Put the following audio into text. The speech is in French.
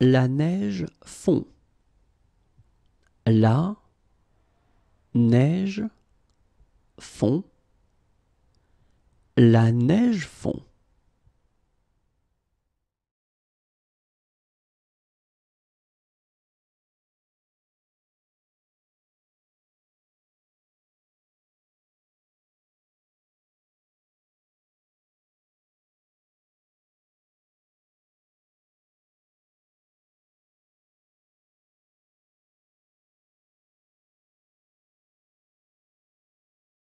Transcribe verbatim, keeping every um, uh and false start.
la neige fond. La neige fond. La neige fond.